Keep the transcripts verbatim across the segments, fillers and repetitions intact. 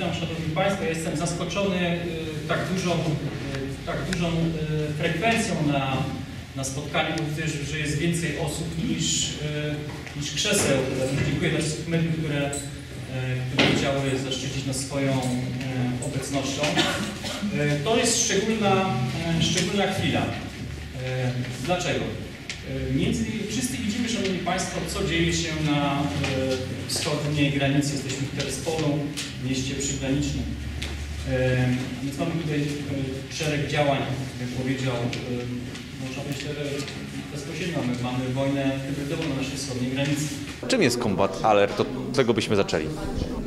Witam Szanowni Państwo. Ja jestem zaskoczony tak dużą, tak dużą frekwencją na, na spotkaniu, gdyż że jest więcej osób niż, niż krzeseł. Dziękuję dla wszystkich mediów, które, które chciały zaszczycić nas swoją obecnością. To jest szczególna, szczególna chwila. Dlaczego? Między, wszyscy widzimy, Szanowni Państwo, co dzieje się na wschodniej granicy. Jesteśmy teraz w Polsce, w mieście przygranicznym. Więc mamy tutaj szereg działań, jak powiedział, można powiedzieć, bezpośrednio. My mamy wojnę hybrydową na naszej wschodniej granicy. Czym jest Combat Alert? Od tego byśmy zaczęli.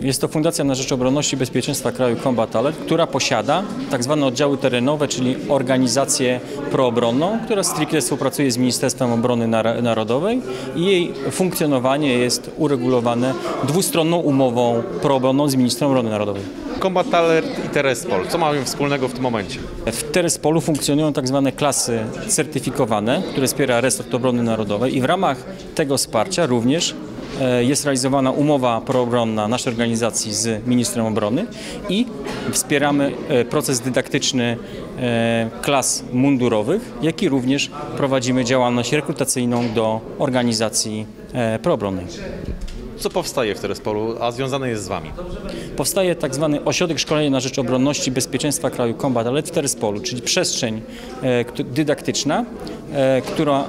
Jest to Fundacja na Rzecz Obronności i Bezpieczeństwa Kraju Combat Alert, która posiada tak zwane oddziały terenowe, czyli organizację proobronną, która stricte współpracuje z Ministerstwem Obrony Narodowej i jej funkcjonowanie jest uregulowane dwustronną umową proobronną z Ministrem Obrony Narodowej. Combat Alert i Terespol. Co mają wspólnego w tym momencie? W Terespolu funkcjonują tak zwane klasy certyfikowane, które wspiera resort obrony narodowej i w ramach tego wsparcia również jest realizowana umowa proobronna naszej organizacji z Ministrem Obrony i wspieramy proces dydaktyczny klas mundurowych, jak i również prowadzimy działalność rekrutacyjną do organizacji proobronnej. Co powstaje w Terespolu, a związane jest z Wami? Powstaje tak zwany Ośrodek Szkolenia na Rzecz Obronności i Bezpieczeństwa Kraju Combat Alert w Terespolu, czyli przestrzeń dydaktyczna, która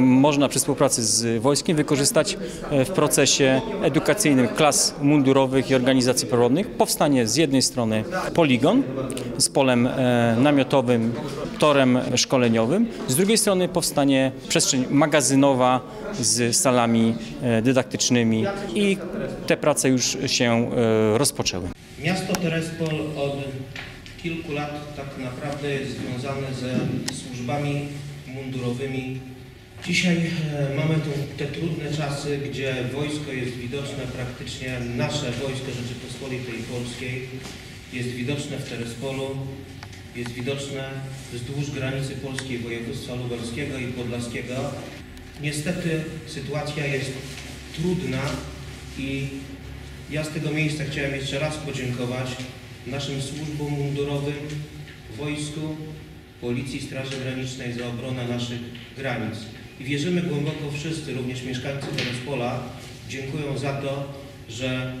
można przy współpracy z wojskiem wykorzystać w procesie edukacyjnym klas mundurowych i organizacji prorodnych. Powstanie z jednej strony poligon z polem namiotowym, torem szkoleniowym, z drugiej strony powstanie przestrzeń magazynowa z salami dydaktycznymi i te prace już się rozpoczęły. Miasto Terespol od kilku lat tak naprawdę jest związane ze służbami mundurowymi. Dzisiaj mamy tu te trudne czasy, gdzie wojsko jest widoczne praktycznie, nasze Wojsko Rzeczypospolitej Polskiej jest widoczne w Terespolu, jest widoczne wzdłuż granicy polskiej województwa lubelskiego i podlaskiego. Niestety sytuacja jest trudna i ja z tego miejsca chciałem jeszcze raz podziękować naszym służbom mundurowym, wojsku, Policji, Straży Granicznej za obronę naszych granic. I wierzymy głęboko wszyscy, również mieszkańcy Terespola, dziękują za to, że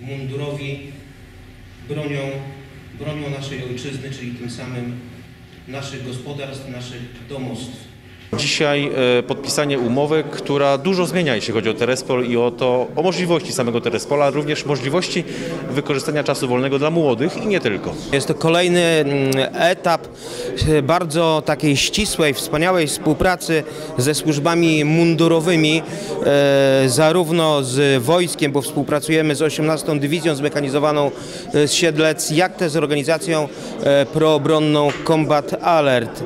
mundurowi bronią, bronią naszej ojczyzny, czyli tym samym naszych gospodarstw, naszych domostw. Dzisiaj podpisanie umowy, która dużo zmienia, jeśli chodzi o Terespol i o to, o możliwości samego Terespola, również możliwości wykorzystania czasu wolnego dla młodych i nie tylko. Jest to kolejny etap bardzo takiej ścisłej, wspaniałej współpracy ze służbami mundurowymi, zarówno z wojskiem, bo współpracujemy z osiemnastą Dywizją Zmechanizowaną z Siedlec, jak też z organizacją proobronną Combat Alert.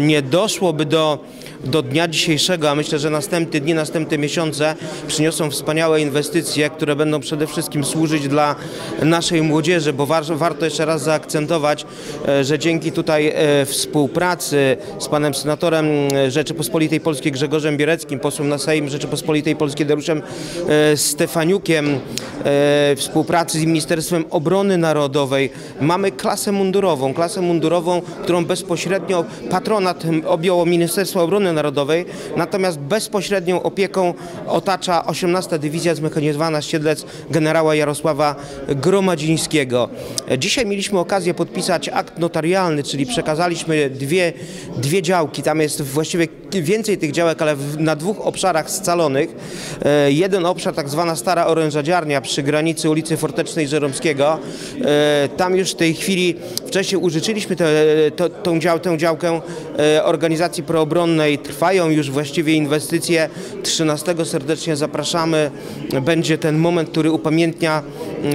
Nie doszłoby do do dnia dzisiejszego, a myślę, że następne dni, następne miesiące przyniosą wspaniałe inwestycje, które będą przede wszystkim służyć dla naszej młodzieży, bo war, warto jeszcze raz zaakcentować, że dzięki tutaj współpracy z panem senatorem Rzeczypospolitej Polskiej Grzegorzem Biereckim, posłem na Sejm Rzeczypospolitej Polskiej Dariuszem Stefaniukiem, współpracy z Ministerstwem Obrony Narodowej mamy klasę mundurową, klasę mundurową, którą bezpośrednio patronat objął Ministerstwo Obrony Narodowej, natomiast bezpośrednią opieką otacza osiemnasta Dywizja Zmechanizowana z Siedlec generała Jarosława Gromadzińskiego. Dzisiaj mieliśmy okazję podpisać akt notarialny, czyli przekazaliśmy dwie, dwie działki, tam jest właściwie więcej tych działek, ale na dwóch obszarach scalonych. Jeden obszar, tak zwana Stara Orężadziarnia przy granicy ulicy Fortecznej Żeromskiego. Tam już w tej chwili, wcześniej użyczyliśmy te, to, tą, dział, tę działkę organizacji proobronnej. Trwają już właściwie inwestycje. trzynastego serdecznie zapraszamy. Będzie ten moment, który upamiętnia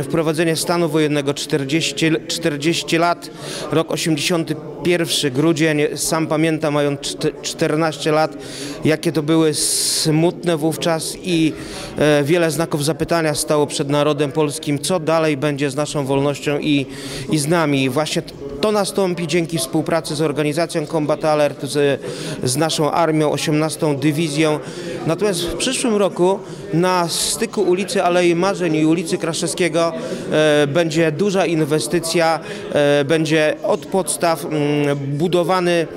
wprowadzenie stanu wojennego czterdzieści, czterdzieści lat, rok osiemdziesiąty pierwszy, grudzień. Sam pamiętam, mając czternaście lat, jakie to były smutne wówczas i wiele znaków zapytania stało przed narodem polskim, co dalej będzie z naszą wolnością i, i z nami. Właśnie To nastąpi dzięki współpracy z organizacją Combat Alert, z, z naszą armią, osiemnastą Dywizją. Natomiast w przyszłym roku na styku ulicy Alei Marzeń i ulicy Kraszewskiego e, będzie duża inwestycja, e, będzie od podstaw m, budowany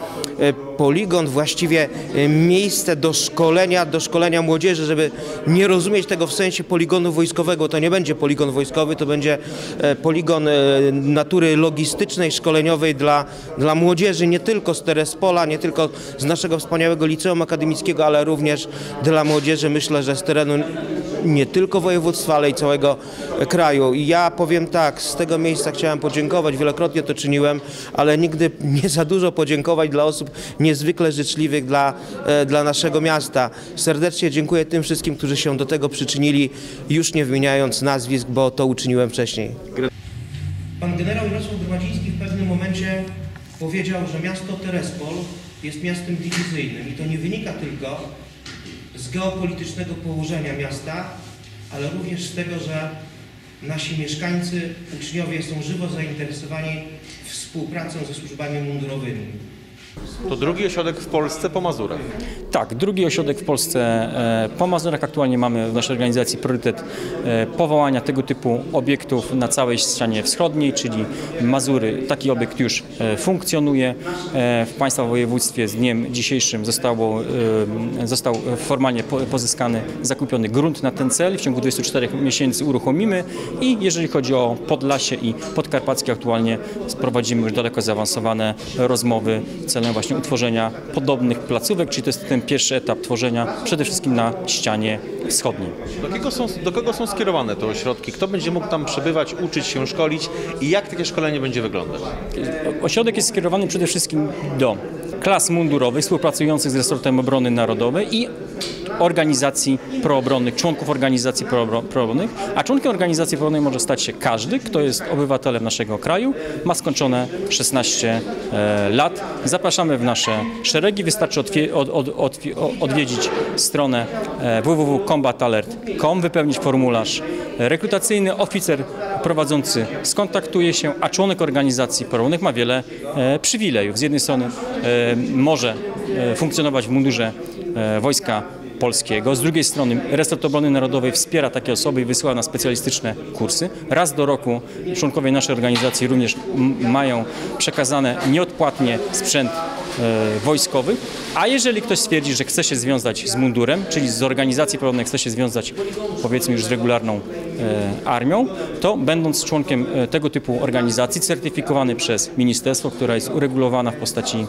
poligon, właściwie miejsce do szkolenia, do szkolenia młodzieży, żeby nie rozumieć tego w sensie poligonu wojskowego. To nie będzie poligon wojskowy, to będzie poligon natury logistycznej, szkoleniowej dla, dla młodzieży, nie tylko z Terespola, nie tylko z naszego wspaniałego liceum akademickiego, ale również dla młodzieży, myślę, że z terenu nie tylko województwa, ale i całego kraju. I ja powiem tak, z tego miejsca chciałem podziękować, wielokrotnie to czyniłem, ale nigdy nie za dużo podziękować dla osób niezwykle życzliwych dla, dla naszego miasta. Serdecznie dziękuję tym wszystkim, którzy się do tego przyczynili, już nie wymieniając nazwisk, bo to uczyniłem wcześniej. Pan generał Jarosław Gromadziński w pewnym momencie powiedział, że miasto Terespol jest miastem dywizyjnym i to nie wynika tylko z geopolitycznego położenia miasta, ale również z tego, że nasi mieszkańcy, uczniowie są żywo zainteresowani współpracą ze służbami mundurowymi. To drugi ośrodek w Polsce po Mazurach. Tak, drugi ośrodek w Polsce po Mazurach. Aktualnie mamy w naszej organizacji priorytet powołania tego typu obiektów na całej ścianie wschodniej, czyli Mazury. Taki obiekt już funkcjonuje. W Państwa województwie z dniem dzisiejszym zostało, został formalnie pozyskany, zakupiony grunt na ten cel. W ciągu dwudziestu czterech miesięcy uruchomimy i jeżeli chodzi o Podlasie i Podkarpackie, aktualnie prowadzimy już daleko zaawansowane rozmowy celem właśnie utworzenia podobnych placówek, czyli to jest ten pierwszy etap tworzenia przede wszystkim na ścianie wschodniej. Do kogo są, do kogo są skierowane te ośrodki? Kto będzie mógł tam przebywać, uczyć się, szkolić i jak takie szkolenie będzie wyglądać? Ośrodek jest skierowany przede wszystkim do klas mundurowych współpracujących z resortem obrony narodowej i organizacji proobronnych, członków organizacji proobronnych, a członkiem organizacji proobronnej może stać się każdy, kto jest obywatelem naszego kraju, ma skończone szesnaście lat. Zapraszamy w nasze szeregi, wystarczy od, od, od, odwiedzić stronę w w w kropka combat alert kropka com, wypełnić formularz rekrutacyjny, oficer prowadzący skontaktuje się, a członek organizacji proobronnych ma wiele przywilejów. Z jednej strony może funkcjonować w mundurze Wojska Polskiego. Z drugiej strony resort obrony narodowej wspiera takie osoby i wysyła na specjalistyczne kursy. Raz do roku członkowie naszej organizacji również mają przekazane nieodpłatnie sprzęt e, wojskowy, a jeżeli ktoś stwierdzi, że chce się związać z mundurem, czyli z organizacji proobronnej chce się związać powiedzmy już z regularną e, armią, to będąc członkiem e, tego typu organizacji certyfikowany przez ministerstwo, która jest uregulowana w postaci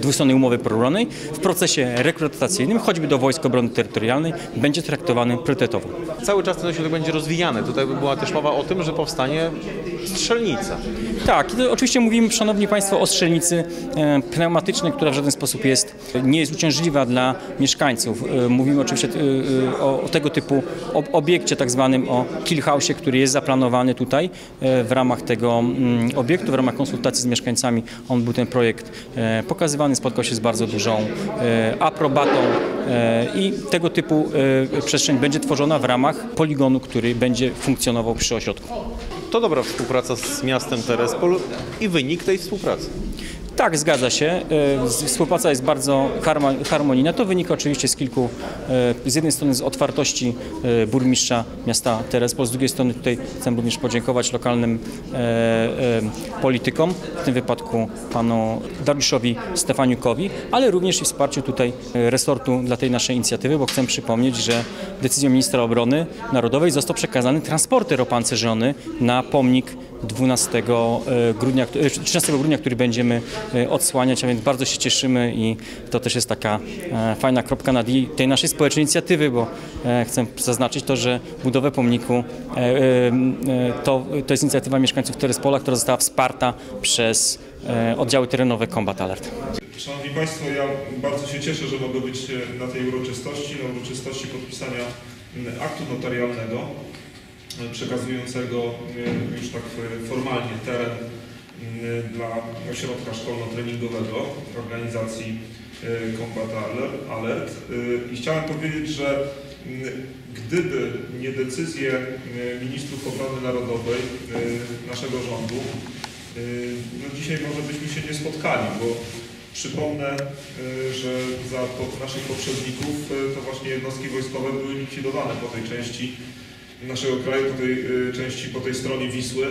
dwustronnej umowy proobronnej, w procesie rekrutacyjnym, choćby do Wojsk Obrony Terytorialnej, będzie traktowany priorytetowo. Cały czas ten ośrodek będzie rozwijany. Tutaj była też mowa o tym, że powstanie strzelnica. Tak, oczywiście mówimy, szanowni państwo, o strzelnicy pneumatycznej, która w żaden sposób jest, nie jest uciążliwa dla mieszkańców. Mówimy oczywiście o tego typu obiekcie, tak zwanym o killhouse'ie, który jest zaplanowany tutaj w ramach tego obiektu, w ramach konsultacji z mieszkańcami. On był ten projekt pokazywany, spotkał się z bardzo dużą aprobatą i tego typu przestrzeń będzie tworzona w ramach poligonu, który będzie funkcjonował przy ośrodku. To dobra współpraca z miastem Terespol i wynik tej współpracy. Tak, zgadza się. Współpraca jest bardzo harmonijna. To wynika oczywiście z kilku, z jednej strony z otwartości burmistrza miasta Terespol, z drugiej strony tutaj chcę również podziękować lokalnym politykom, w tym wypadku panu Dariuszowi Stefaniukowi, ale również i wsparciu tutaj resortu dla tej naszej inicjatywy, bo chcę przypomnieć, że decyzją ministra obrony narodowej został przekazany transporter opancerzony na pomnik dwunastego grudnia, trzynastego grudnia, który będziemy odsłaniać, a więc bardzo się cieszymy i to też jest taka fajna kropka na D tej naszej społecznej inicjatywy, bo chcę zaznaczyć to, że budowę pomniku to, to jest inicjatywa mieszkańców Terespola, która została wsparta przez oddziały terenowe Combat Alert. Szanowni Państwo, ja bardzo się cieszę, że mogę być na tej uroczystości, na uroczystości podpisania aktu notarialnego przekazującego już tak formalnie teren dla ośrodka szkolno-treningowego organizacji Combat Alert. I chciałem powiedzieć, że gdyby nie decyzje ministrów obrony narodowej naszego rządu, No dzisiaj może byśmy się nie spotkali, bo przypomnę, że za naszych poprzedników to właśnie jednostki wojskowe były likwidowane po tej części naszego kraju, po tej części, po tej stronie Wisły.